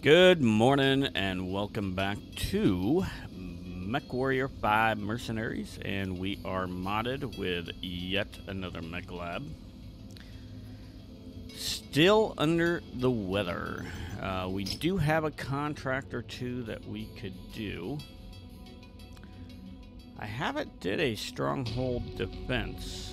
Good morning and welcome back to MechWarrior 5 Mercenaries, and we are modded with yet another MechLab. Still under the weather. We do have a contract or two that we could do. I haven't did a stronghold defense.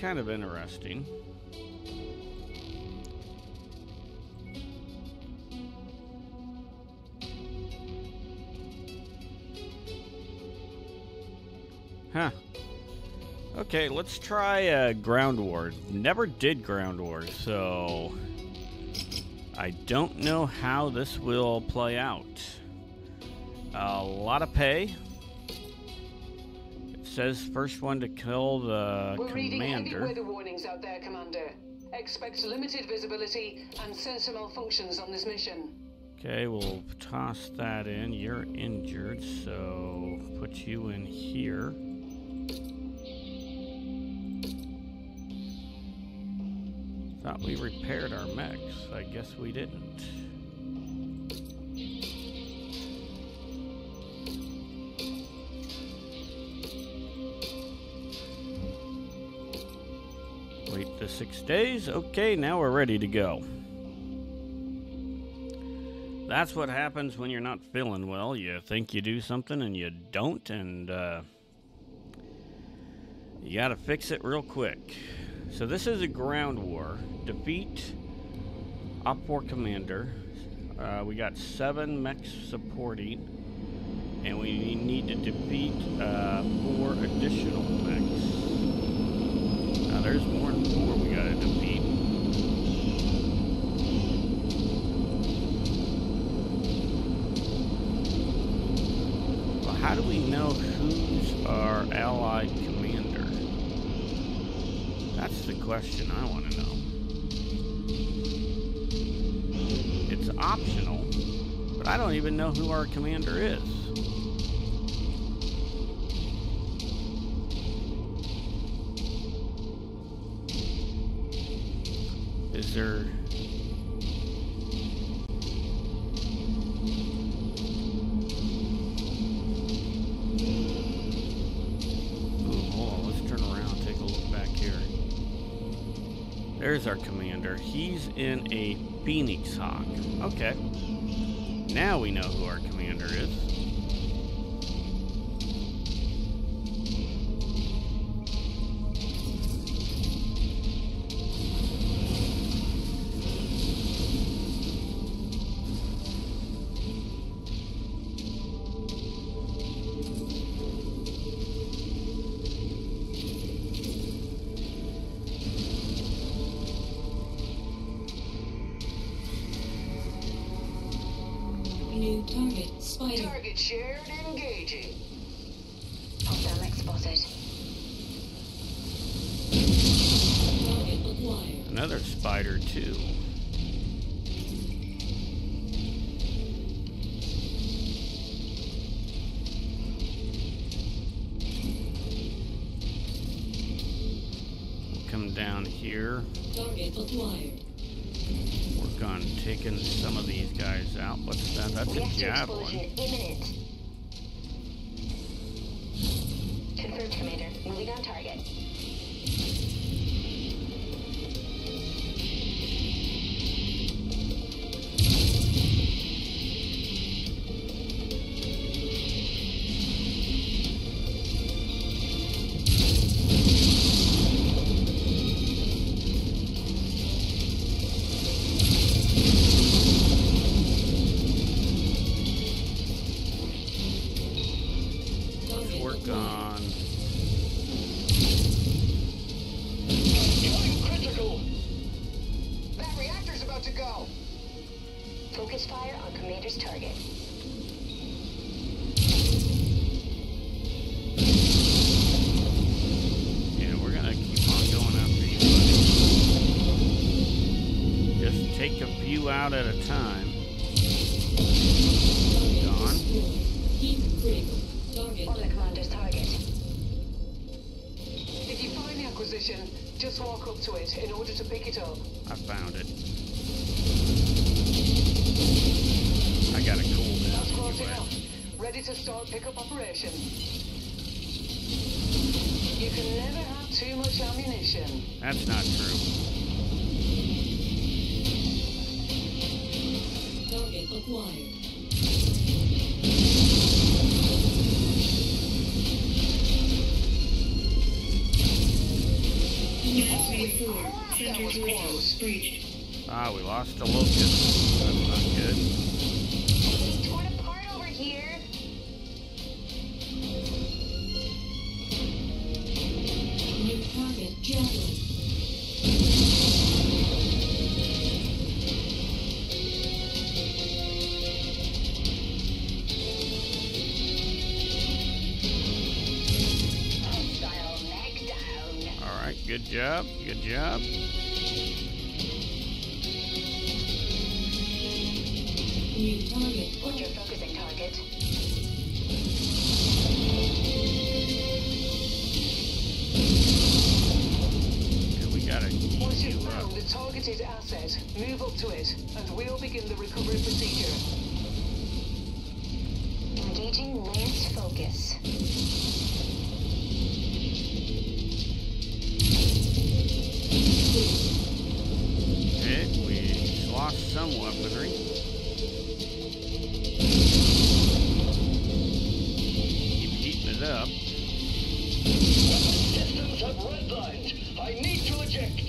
Kind of interesting. Huh. Okay, let's try Ground War. Never did Ground War, so I don't know how this will play out. A lot of pay. Says first one to kill the commander. We're reading heavy weather warnings out there, Commander. Expect limited visibility and sensor malfunctions on this mission. Okay, we'll toss that in. You're injured, so put you in here. Thought we repaired our mechs. I guess we didn't. Wait the 6 days. Okay, now we're ready to go. That's what happens when you're not feeling well. You think you do something and you don't, and you gotta fix it real quick. So this is a ground war. Defeat Op 4 commander. We got 7 mechs supporting, and we need to defeat 4 additional mechs. Now there's more than 4 we gotta defeat. Well, how do we know who's our allied commander? That's the question I want to know. It's optional, but I don't even know who our commander is. Is there... hold on, let's turn around and take a look back here. There's our commander. He's in a Phoenix Hawk. Okay. Now we know who our commander is. New target, Spider. Target shared, engaging. Hostile spotted. Target acquired. Another Spider too. We'll come down here. Target acquired. Work on taking some of these guys out. What's that? That's a Javelin. Confirmed, Commander. Moving on target. Out at a time. Gone. Just walk up to it in order to pick it up. I found it. I got a cool down. That's close enough. Ready to start pickup operation. You can never have too much ammunition. That's not true. Target acquired. Ah, we lost the Locust. That's not good. It's torn apart over here. New target, Javelin. Good job, good job. New target. What's your focusing target? Yeah, we got it. Once you've found the targeted asset, move up to it, and we'll begin the recovery procedure. Engaging Lance focus. Lost some weaponry. Keep heating it up. Weapon systems have red lines. I need to eject.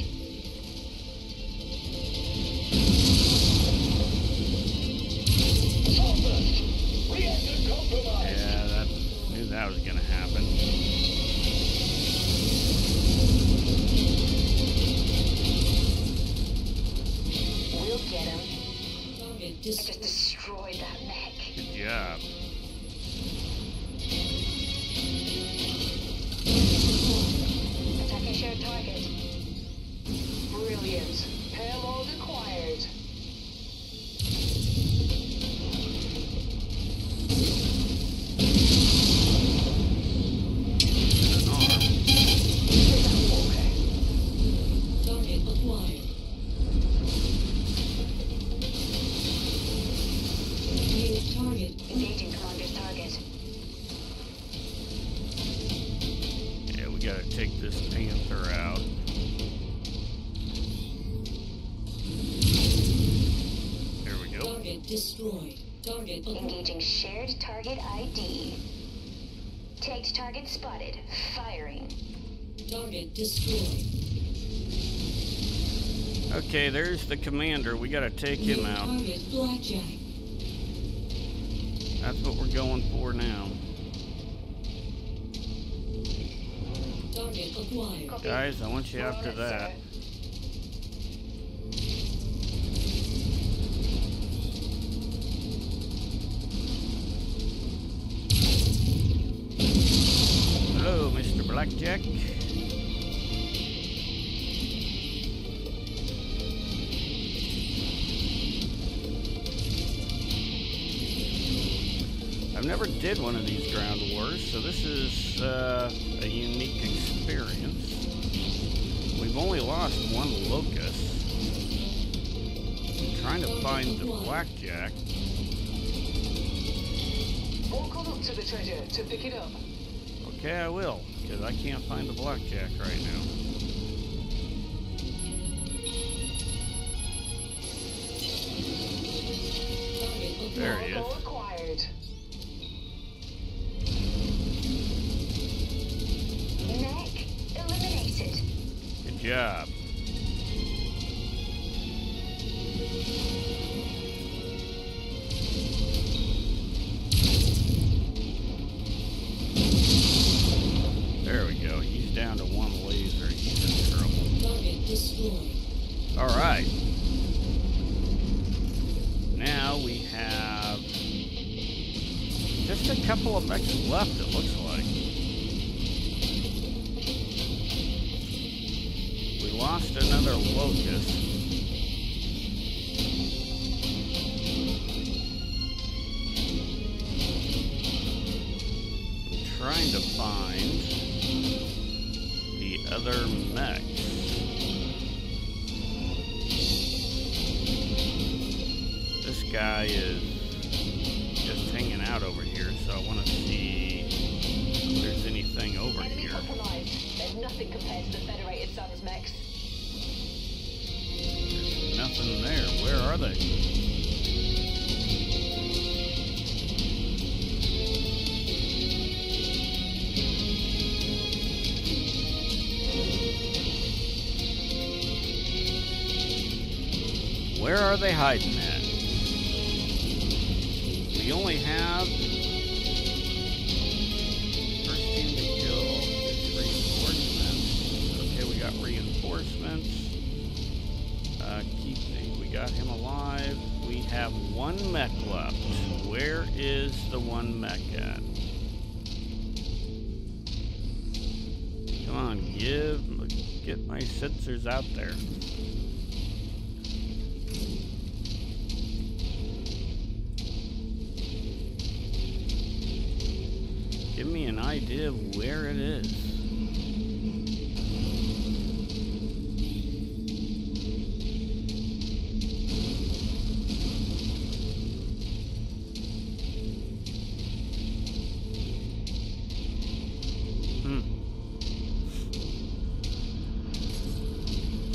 Salt burst. Reactor compromised. Yeah, I knew that was going to happen. Get him. I just destroyed that mech. Good job. Attacking shared target. Brilliant. Payload acquired. Destroyed. Target engaging shared target ID. Tagged target spotted. Firing. Target destroyed. Okay, there's the commander. We gotta take him out. Target Blackjack. That's what we're going for now. Target acquired. Copy. Guys, I want you after that. Sir. Blackjack. I've never did one of these ground wars, so this is a unique experience. We've only lost one Locust. I'm trying to find the Blackjack. Walk on up to the treasure to pick it up. Okay, I will, because I can't find the Blackjack right now. There he is. Acquired. Mech eliminated. Good job. Down to one laser, he's in trouble. Alright. Now we have just a couple of mechs left, it looks like. We lost another Locust. I'm trying to find other mechs. guy is just hanging out over here, so I want to see if there's anything over here. There's nothing compared to the Federated Suns mechs. There's nothing there. Where are they? Where are they hiding at? We only have first team to kill is reinforcements. Okay, we got reinforcements. Keep things. We got him alive. We have one mech left. Where is the one mech at? Come on, get my sensors out there. Give me an idea of where it is.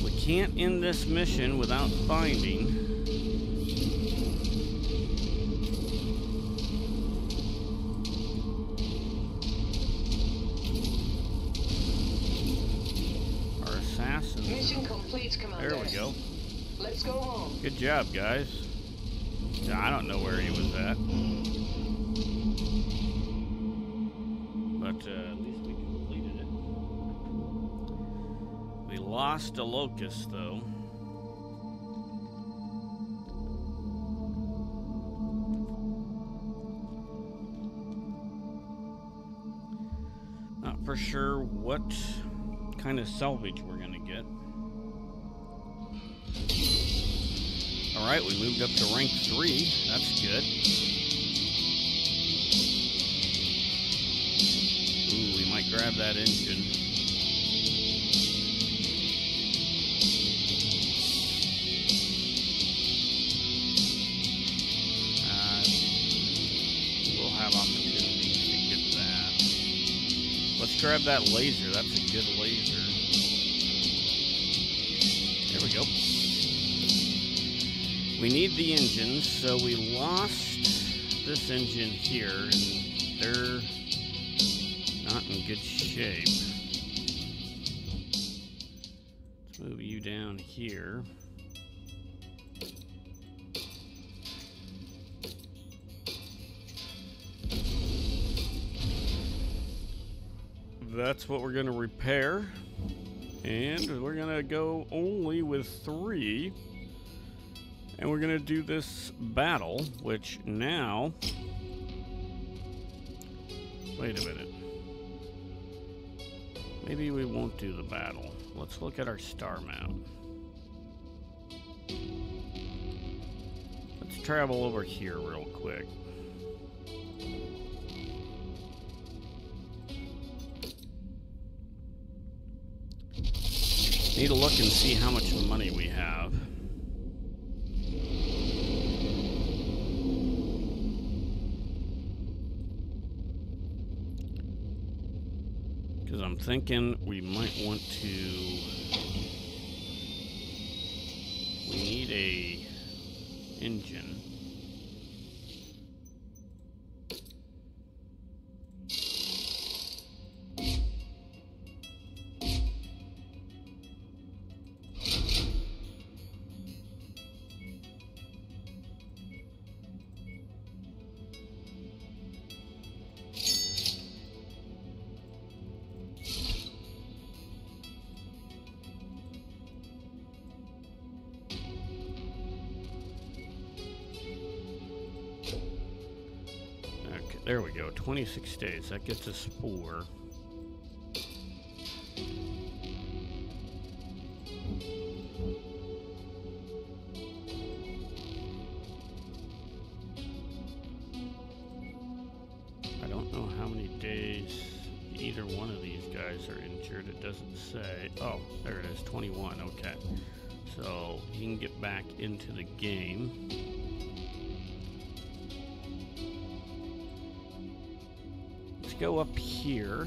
We can't end this mission without finding Good job, guys. I don't know where he was at. But at least we completed it. We lost a locust, though. Not for sure what kind of salvage we're going to get. Alright, we moved up to rank 3. That's good. Ooh, we might grab that engine. We'll have opportunities to get that. Let's grab that laser. That's a good laser. There we go. We need the engines, so we lost this engine here, and they're not in good shape. Let's move you down here. That's what we're going to repair, and we're going to go only with 3. And we're going to do this battle, which now... Wait a minute. Maybe we won't do the battle. Let's look at our star map. Let's travel over here real quick. Need to look and see how much money we have. I'm thinking we might want to... We need a engine. There we go, 26 days. That gets us 4. I don't know how many days either one of these guys are injured. It doesn't say. Oh, there it is, 21. Okay. So he can get back into the game. go up here.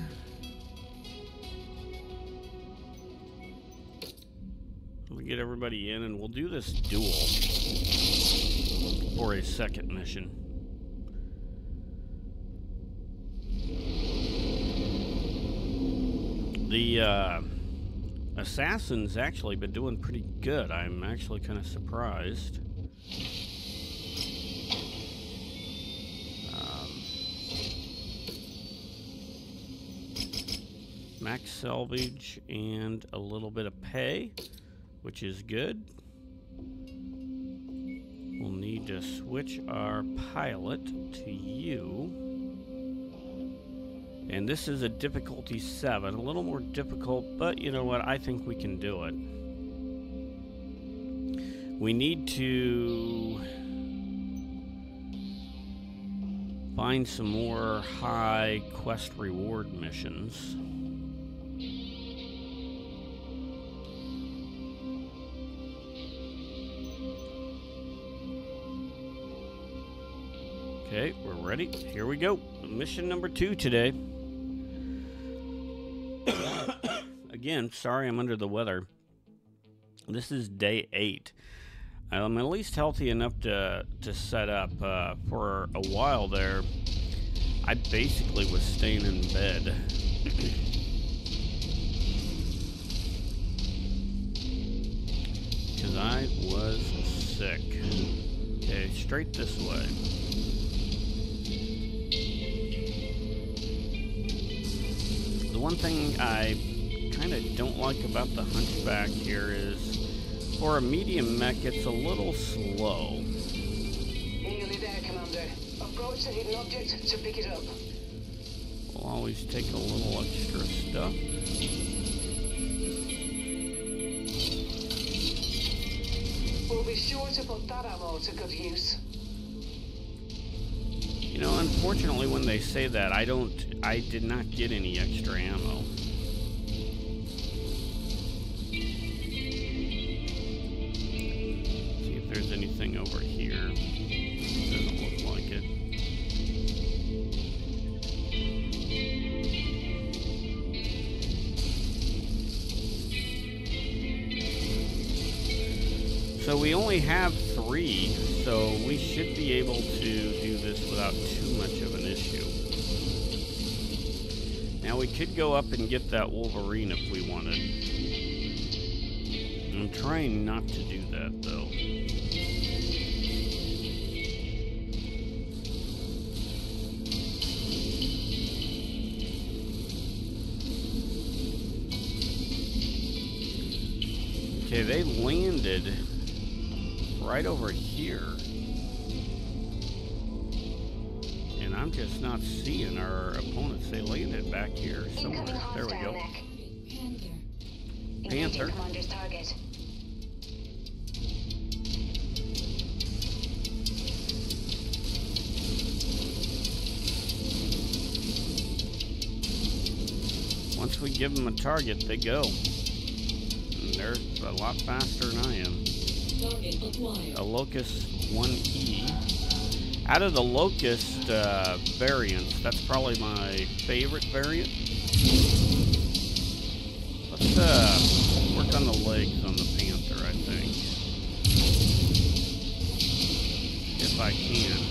We'll get everybody in, and we'll do this duel for a second mission. The assassin's actually been doing pretty good. I'm actually kind of surprised. Max salvage and a little bit of pay, which is good. We'll need to switch our pilot to you. And this is a difficulty 7, a little more difficult, but you know what, I think we can do it. We need to find some more high quest reward missions. Okay, we're ready. Here we go. Mission number 2 today. Again, sorry I'm under the weather. This is day 8. I'm at least healthy enough to set up. For a while there, I basically was staying in bed. Because I was sick. Okay, straight this way. The one thing I kind of don't like about the Hunchback here is, for a medium mech, it's a little slow. Nearly there, Commander. Approach the hidden object to pick it up. We'll always take a little extra stuff. We'll be sure to put that ammo to good use. You know, unfortunately, when they say that, I did not get any extra ammo. See if there's anything over here. Doesn't look like it. So we only have 3, so we should be able to do this without too much of an issue. Now we could go up and get that Wolverine if we wanted. I'm trying not to do that though. Okay, they landed right over here. And I'm just not seeing our opponents. They landed back here somewhere. There we go. Panther. Once we give them a target, they go. And they're a lot faster than I am. A Locust 1E. Out of the Locust variants, that's probably my favorite variant. Let's work on the legs on the Panther, I think. If I can.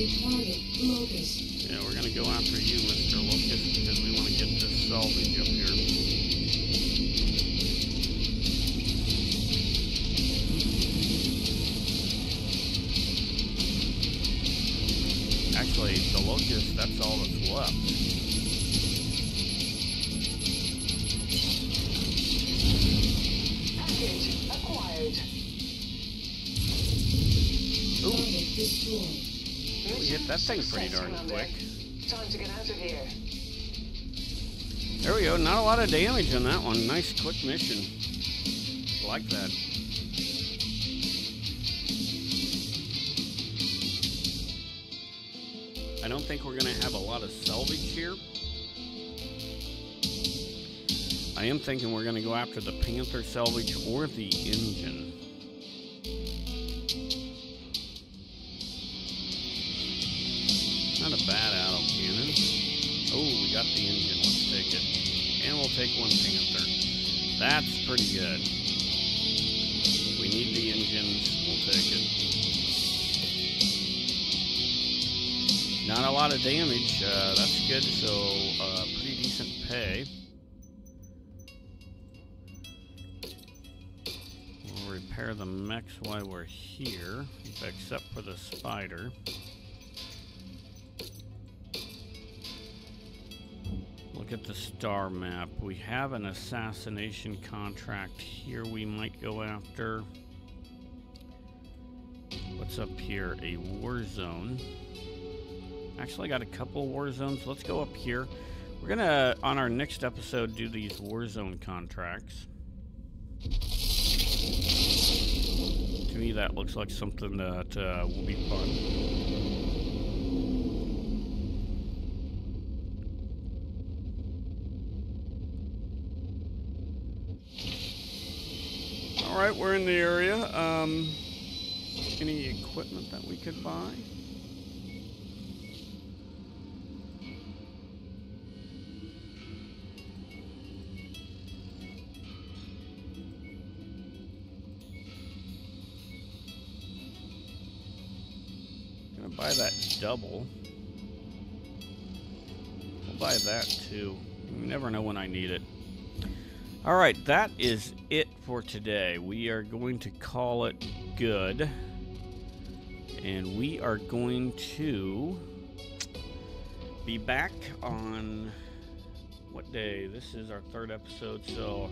Yeah, we're gonna go after you, Mr. Locust, because we want to get this salvage up here. Actually, the Locust, that's all that's left. Package acquired. Ooh. We hit that thing pretty darn quick. Time to get out of here. There we go. Not a lot of damage on that one. Nice quick mission. I like that. I don't think we're going to have a lot of salvage here. I am thinking we're going to go after the Panther salvage or the engine. Not a bad auto cannon. Oh, we got the engine. Let's take it. And we'll take one Panther. That's pretty good. If we need the engines, we'll take it. Not a lot of damage, that's good, so pretty decent pay. We'll repair the mechs while we're here, except for the Spider. Look at the star map. We have an assassination contract here we might go after. What's up here? A war zone. Actually, I got a couple war zones. Let's go up here. We're going to, on our next episode, do these war zone contracts. To me, that looks like something that will be fun. All right, we're in the area. Any equipment that we could buy? Buy that double. We'll buy that too. You never know when I need it. All right, that is it for today. We are going to call it good, and we are going to be back on what day? This is our third episode, so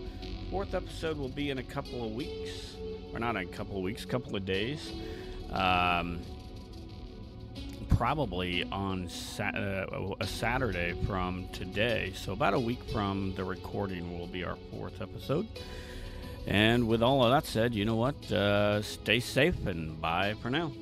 fourth episode will be in a couple of weeks, or not in a couple of weeks, couple of days. Probably on a Saturday from today, so about a week from the recording will be our fourth episode. And with all of that said, you know what? Stay safe and bye for now.